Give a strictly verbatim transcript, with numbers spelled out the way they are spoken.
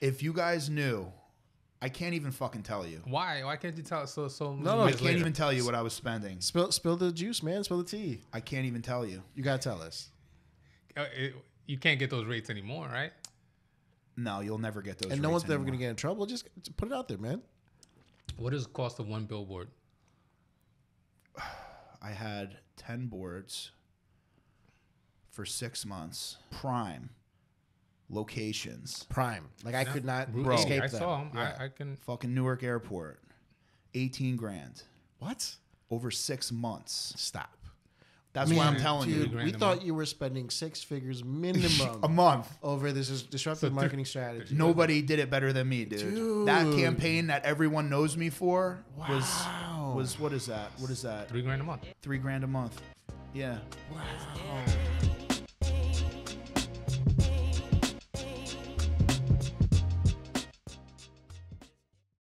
If you guys knew, I can't even fucking tell you. Why? Why can't you tell us? So, so no, no, I can't later. even tell you what I was spending. Spill, spill the juice, man. Spill the tea. I can't even tell you. You gotta tell us. You can't get those rates anymore, right? No, you'll never get those. And rates no one's anymore. ever gonna get in trouble. Just put it out there, man. What is the cost of one billboard? I had ten boards for six months. Prime locations. Prime. Like I no, could not bro, escape I them. Saw them. Yeah. I, I can. Fucking Newark Airport. Eighteen grand. What? Over six months. Stop. That's Man, why I'm telling dude, you. We thought month. you were spending six figures minimum a month over this is disruptive so marketing strategy. Nobody did it better than me, dude. dude. That campaign that everyone knows me for wow. was was what is that? What is that? Three grand a month. Three grand a month. Yeah. Wow.